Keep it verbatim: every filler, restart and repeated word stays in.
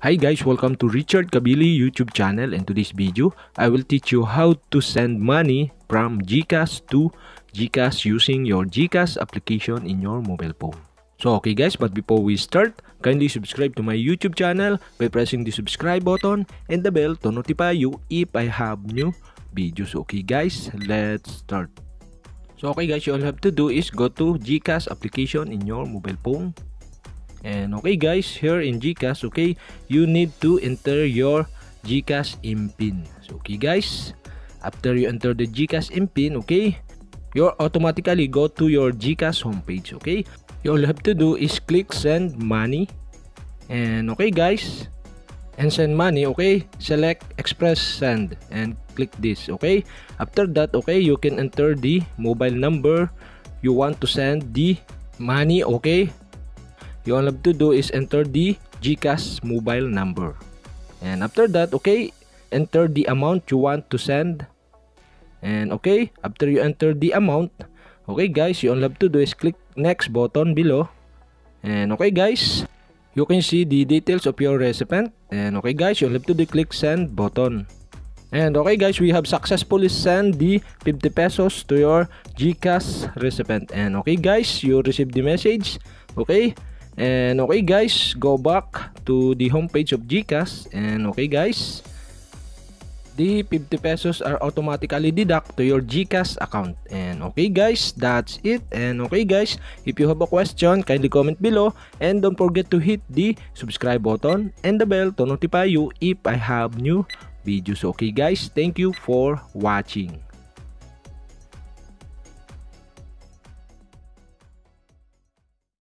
Hi guys, welcome to Richard Cabile YouTube channel, and to this video I will teach you how to send money from Gcash to Gcash using your Gcash application in your mobile phone. So okay guys, but before we start, kindly subscribe to my YouTube channel by pressing the subscribe button and the bell to notify you if I have new videos. Okay guys, let's start. So okay guys, all you have to do is go to Gcash application in your mobile phone. And okay guys, here in Gcash, okay, you need to enter your Gcash I M P I N. So okay guys, after you enter the Gcash I M P I N, okay, you'll automatically go to your Gcash homepage, okay. You all have to do is click send money. And okay guys, and send money, okay, select express send and click this, okay. After that, okay, you can enter the mobile number you want to send the money, okay. You all have to do is enter the Gcash mobile number, and after that, okay, enter the amount you want to send. And okay, after you enter the amount, okay guys, you all have to do is click next button below. And okay guys, you can see the details of your recipient. And okay guys, you all have to do click send button. And okay guys, we have successfully sent the fifty pesos to your Gcash recipient. And okay guys, you received the message, okay. And okay guys, go back to the homepage of Gcash. And okay guys, the fifty pesos are automatically deduct to your Gcash account. And okay guys, that's it. And okay guys, if you have a question, kindly comment below, and don't forget to hit the subscribe button and the bell to notify you if I have new videos. Okay guys, thank you for watching.